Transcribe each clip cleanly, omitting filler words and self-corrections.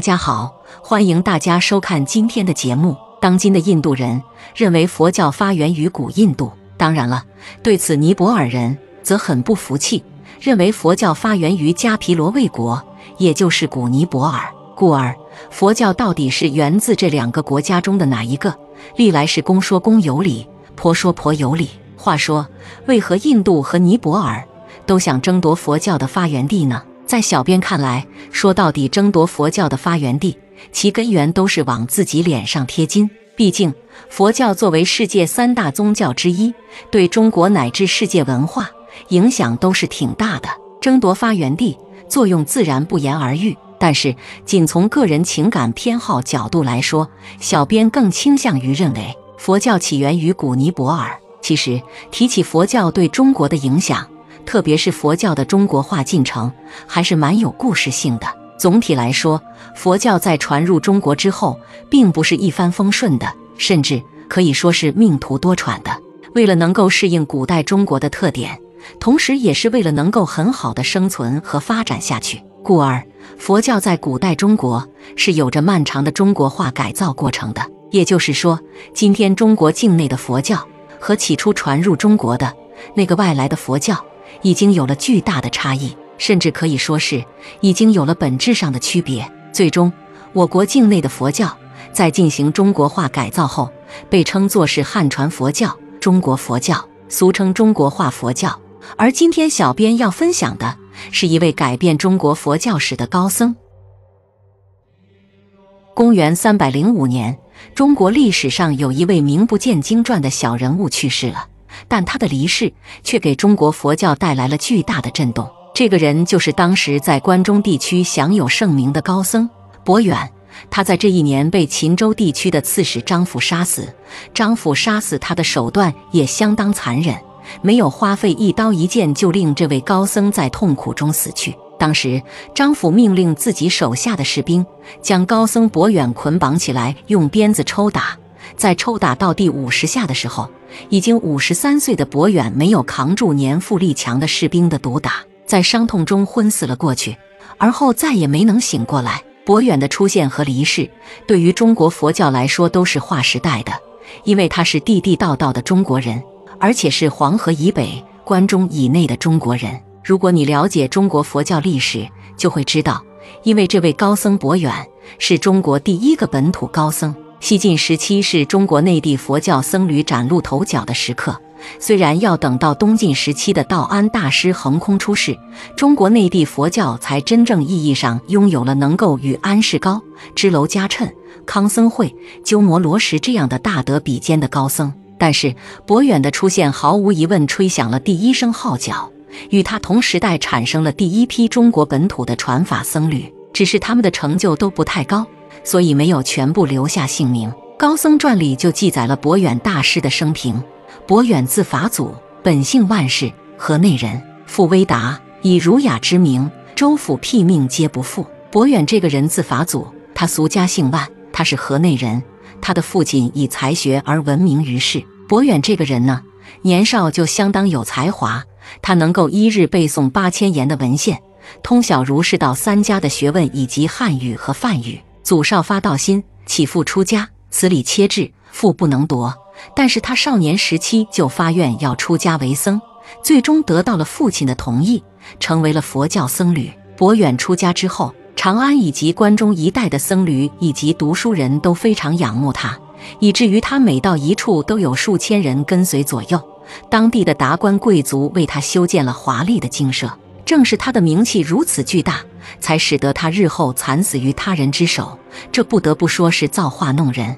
大家好，欢迎大家收看今天的节目。当今的印度人认为佛教发源于古印度，当然了，对此尼泊尔人则很不服气，认为佛教发源于迦毗罗卫国，也就是古尼泊尔。故而，佛教到底是源自这两个国家中的哪一个，历来是公说公有理，婆说婆有理。话说，为何印度和尼泊尔都想争夺佛教的发源地呢？在小编看来，说到底，争夺佛教的发源地，其根源都是往自己脸上贴金。毕竟，佛教作为世界三大宗教之一，对中国乃至世界文化影响都是挺大的。争夺发源地，作用自然不言而喻。但是，仅从个人情感偏好角度来说，小编更倾向于认为佛教起源于古尼泊尔。其实，提起佛教对中国的影响，特别是佛教的中国化进程，还是蛮有故事性的。总体来说，佛教在传入中国之后，并不是一帆风顺的，甚至可以说是命途多舛的。为了能够适应古代中国的特点，同时也是为了能够很好的生存和发展下去，故而佛教在古代中国是有着漫长的中国化改造过程的。也就是说，今天中国境内的佛教和起初传入中国的那个外来的佛教已经有了巨大的差异，甚至可以说是已经有了本质上的区别。最终，我国境内的佛教在进行中国化改造后，被称作是汉传佛教、中国佛教，俗称中国化佛教。而今天小编要分享的是一位改变中国佛教史的高僧。公元305年，中国历史上有一位名不见经传的小人物去世了。但他的离世却给中国佛教带来了巨大的震动。这个人就是当时在关中地区享有盛名的高僧博远。他在这一年被秦州地区的刺史张辅杀死。张辅杀死他的手段也相当残忍，没有花费一刀一剑就令这位高僧在痛苦中死去。当时张辅命令自己手下的士兵将高僧博远捆绑起来，用鞭子抽打。在抽打到第50下的时候，已经53岁的博远没有扛住年富力强的士兵的毒打，在伤痛中昏死了过去，而后再也没能醒过来。博远的出现和离世对于中国佛教来说都是划时代的，因为他是地地道道的中国人，而且是黄河以北、关中以内的中国人。如果你了解中国佛教历史，就会知道，因为这位高僧博远是中国第一个本土高僧。西晋时期是中国内地佛教僧侣崭露头角的时刻，虽然要等到东晋时期的道安大师横空出世，中国内地佛教才真正意义上拥有了能够与安世高、支娄迦谶、康僧慧、鸠摩罗什这样的大德比肩的高僧。但是博远的出现毫无疑问吹响了第一声号角，与他同时代产生了第一批中国本土的传法僧侣，只是他们的成就都不太高，所以没有全部留下姓名。高僧传里就记载了博远大师的生平。博远字法祖，本姓万氏，河内人，父威达，以儒雅之名，州府辟命皆不复。博远这个人字法祖，他俗家姓万，他是河内人，他的父亲以才学而闻名于世。博远这个人呢，年少就相当有才华，他能够一日背诵8000言的文献，通晓儒释道三家的学问以及汉语和梵语。祖少发道心，起父出家，此理切至，父不能夺。但是他少年时期就发愿要出家为僧，最终得到了父亲的同意，成为了佛教僧侣。博远出家之后，长安以及关中一带的僧侣以及读书人都非常仰慕他，以至于他每到一处都有数千人跟随左右。当地的达官贵族为他修建了华丽的精舍。正是他的名气如此巨大，才使得他日后惨死于他人之手，这不得不说是造化弄人。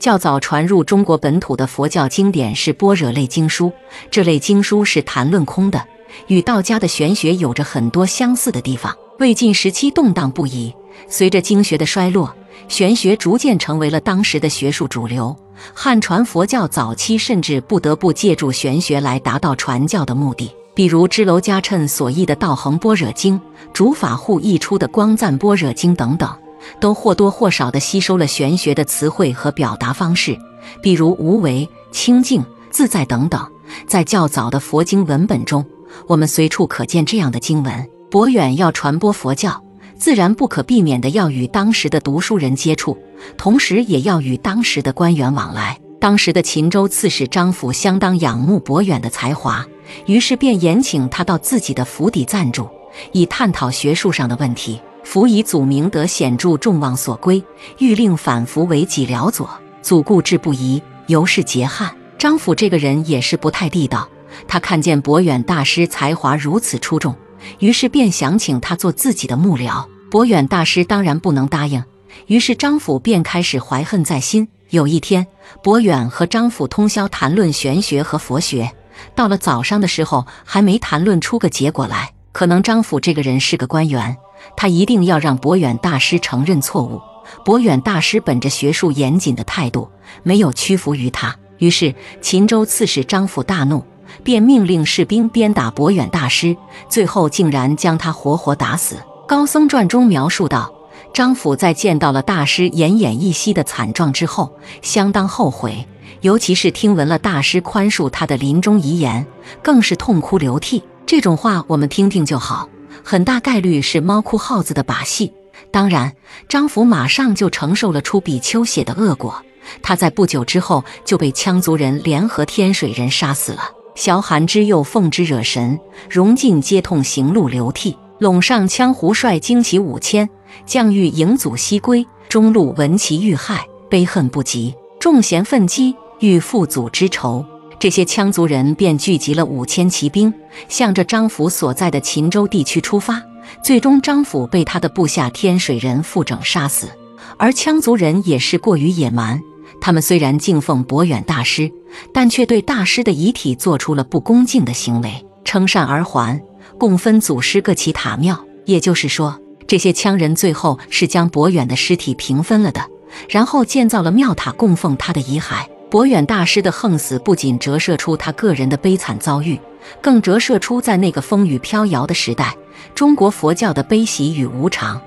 较早传入中国本土的佛教经典是般若类经书，这类经书是谈论空的，与道家的玄学有着很多相似的地方。魏晋时期动荡不已，随着经学的衰落，玄学逐渐成为了当时的学术主流。汉传佛教早期甚至不得不借助玄学来达到传教的目的。比如支娄迦谶所译的《道恒般若经》，竺法护译出的《光赞般若经》等等，都或多或少地吸收了玄学的词汇和表达方式，比如无为、清净、自在等等。在较早的佛经文本中，我们随处可见这样的经文。博远要传播佛教，自然不可避免地要与当时的读书人接触，同时也要与当时的官员往来。当时的秦州刺史张辅相当仰慕伯远的才华，于是便延请他到自己的府邸暂住，以探讨学术上的问题。辅以祖明德显著众望所归，欲令反服为己辽左，祖固志不移，尤是结憾。张辅这个人也是不太地道，他看见伯远大师才华如此出众，于是便想请他做自己的幕僚。伯远大师当然不能答应，于是张辅便开始怀恨在心。有一天，伯远和张辅通宵谈论玄学和佛学，到了早上的时候还没谈论出个结果来。可能张辅这个人是个官员，他一定要让伯远大师承认错误。伯远大师本着学术严谨的态度，没有屈服于他。于是秦州刺史张辅大怒，便命令士兵鞭打伯远大师，最后竟然将他活活打死。《高僧传》中描述到，张辅在见到了大师奄奄一息的惨状之后，相当后悔，尤其是听闻了大师宽恕他的临终遗言，更是痛哭流涕。这种话我们听听就好，很大概率是猫哭耗子的把戏。当然，张辅马上就承受了出比丘血的恶果，他在不久之后就被羌族人联合天水人杀死了。萧寒之又奉之惹神，荣进皆痛行路流涕，陇上羌胡率精骑5000，将欲迎祖西归，中路闻其遇害，悲恨不及，众贤奋激，欲复祖之仇。这些羌族人便聚集了5000骑兵，向着张辅所在的秦州地区出发。最终张辅被他的部下天水人傅整杀死。而羌族人也是过于野蛮，他们虽然敬奉伯远大师，但却对大师的遗体做出了不恭敬的行为，称善而还，共分祖师各起塔庙。也就是说，这些羌人最后是将伯远的尸体平分了的，然后建造了庙塔供奉他的遗骸。伯远大师的横死不仅折射出他个人的悲惨遭遇，更折射出在那个风雨飘摇的时代，中国佛教的悲喜与无常。《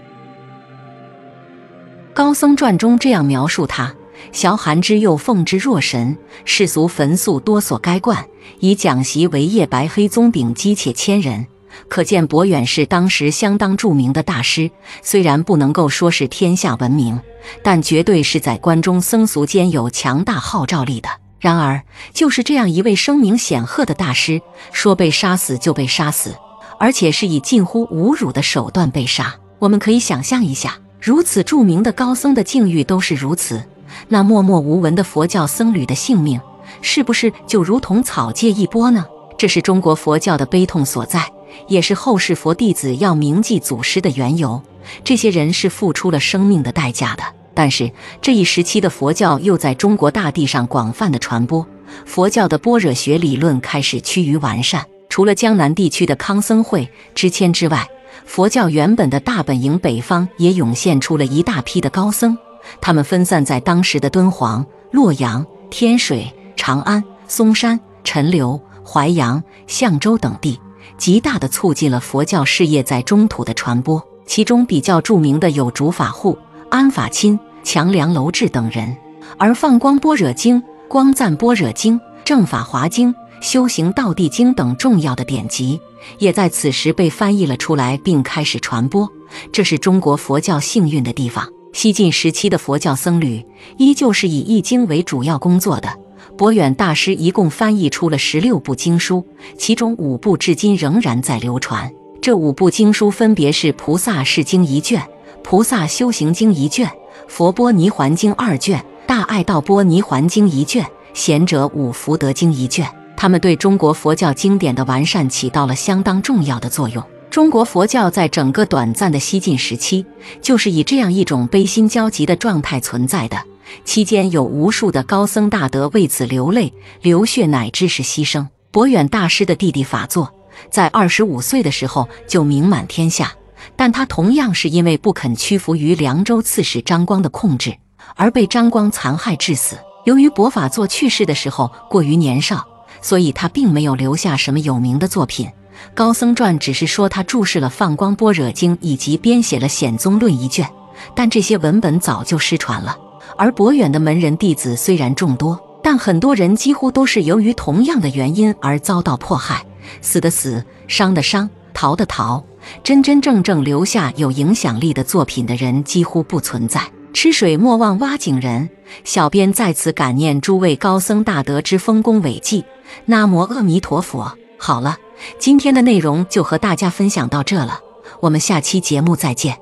高僧传》中这样描述他：萧寒之又奉之若神，世俗焚素多所该观，以讲习为业，白黑宗炳基且1000人。可见伯远是当时相当著名的大师，虽然不能够说是天下闻名，但绝对是在关中僧俗间有强大号召力的。然而，就是这样一位声名显赫的大师，说被杀死就被杀死，而且是以近乎侮辱的手段被杀。我们可以想象一下，如此著名的高僧的境遇都是如此，那默默无闻的佛教僧侣的性命，是不是就如同草芥一波呢？这是中国佛教的悲痛所在，也是后世佛弟子要铭记祖师的缘由。这些人是付出了生命的代价的。但是这一时期的佛教又在中国大地上广泛的传播，佛教的般若学理论开始趋于完善。除了江南地区的康僧会之迁之外，佛教原本的大本营北方也涌现出了一大批的高僧，他们分散在当时的敦煌、洛阳、天水、长安、嵩山、陈留、淮阳、象州等地，极大地促进了佛教事业在中土的传播。其中比较著名的有竺法护、安法钦、强梁楼志等人。而放光般若经、光赞般若经、正法华经、修行道地经等重要的典籍也在此时被翻译了出来，并开始传播。这是中国佛教幸运的地方。西晋时期的佛教僧侣依旧是以译经为主要工作的。伯远大师一共翻译出了16部经书，其中5部至今仍然在流传。这5部经书分别是《菩萨释经》1卷、《菩萨修行经》1卷、《佛波尼环经》2卷、《大爱道波尼环经》1卷、《贤者五福德经》1卷。他们对中国佛教经典的完善起到了相当重要的作用。中国佛教在整个短暂的西晋时期，就是以这样一种悲心交集的状态存在的。期间有无数的高僧大德为此流泪流血，乃至是牺牲。伯远大师的弟弟法座在25岁的时候就名满天下，但他同样是因为不肯屈服于凉州刺史张光的控制，而被张光残害致死。由于伯法座去世的时候过于年少，所以他并没有留下什么有名的作品。《高僧传》只是说他注释了《放光般若经》以及编写了《显宗论》1卷，但这些文本早就失传了。而伯远的门人弟子虽然众多，但很多人几乎都是由于同样的原因而遭到迫害，死的死，伤的伤，逃的逃，真真正正留下有影响力的作品的人几乎不存在。吃水莫忘挖井人，小编在此感念诸位高僧大德之丰功伟绩。南无阿弥陀佛。好了，今天的内容就和大家分享到这了，我们下期节目再见。